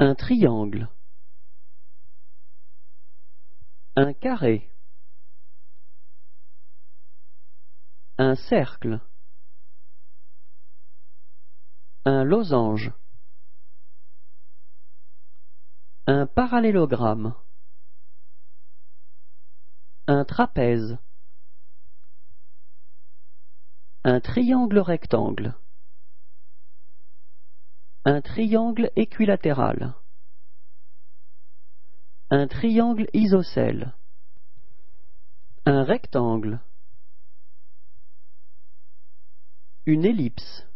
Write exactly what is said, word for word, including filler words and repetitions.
un triangle, un carré, un cercle, un losange, un parallélogramme, un trapèze, un triangle rectangle, un triangle équilatéral, un triangle isocèle, un rectangle, une ellipse,